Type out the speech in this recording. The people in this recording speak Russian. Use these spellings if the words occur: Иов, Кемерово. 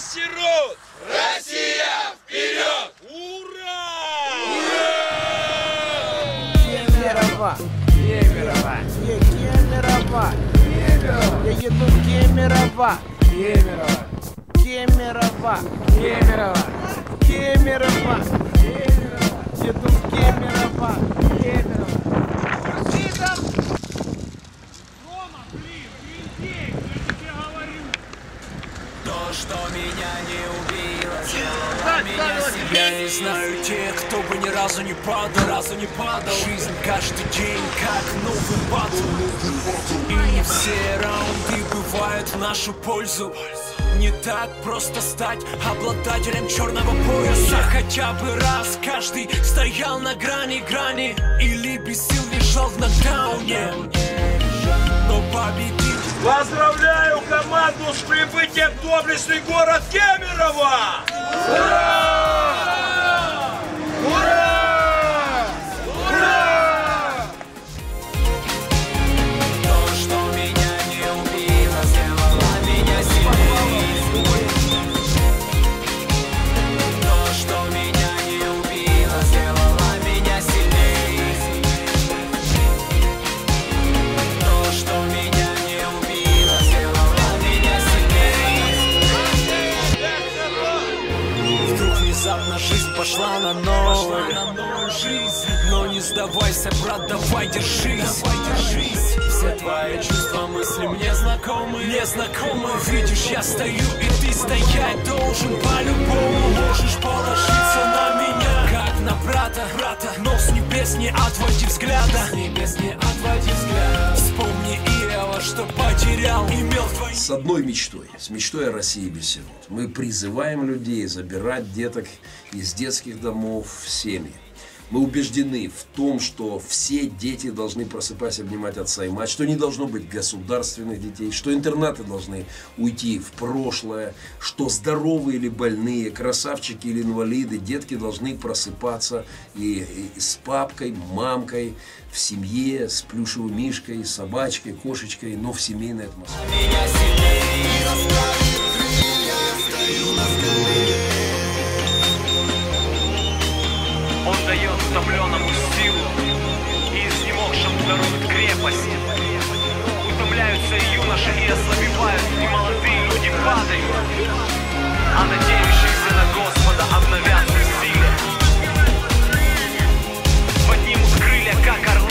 сирот! Россия вперед! Ура! Кемерово! Кемерово! Кемерово! Кемерово! Я еду в Кемерово! Кемерово! Кемерово! Кемерово! Кемерово! Кемерово! Еду в Кемерово! Кемерово! Что меня не убило, сделало меня себя. Я не знаю тех, кто бы ни разу не падал, Жизнь каждый день как новый батл. И не все раунды бывают в нашу пользу. Не так просто стать обладателем черного пояса. Хотя бы раз каждый стоял на грани или без сил лежал в нокдауне, но победил. Поздравляю команду с прибытием в доблестный город Кемерово! Ура! Ура! Ура! То, что меня не убило, сделало меня сильнее. То, что меня не убило, сделало меня сильнее. То, что меня внезапно жизнь пошла на ноль. Но не сдавайся, брат, давай держись. Все твои чувства, мысли мне знакомы. Видишь, я стою, и ты стоять должен по-любому. Можешь положиться на меня, как на брата. Но с небес не отводи взгляда. Вспомни Иова, что потерял, имел твои... С одной мечтой, с мечтой о России без сирот. Мы призываем людей забирать деток из детских домов в семьи. Мы убеждены в том, что все дети должны просыпаться, обнимать отца и мать, что не должно быть государственных детей, что интернаты должны уйти в прошлое, что здоровые или больные, красавчики или инвалиды, детки должны просыпаться и с папкой, мамкой, в семье, с плюшевой мишкой, собачкой, кошечкой, но в семейной атмосфере. Он дает утомленному силу, и изнемогшему дарует крепость. Утомляются и юноши, и ослабевают, и молодые люди падают. А надеющиеся на Господа обновятся в силе. Поднимут крылья, как орлы.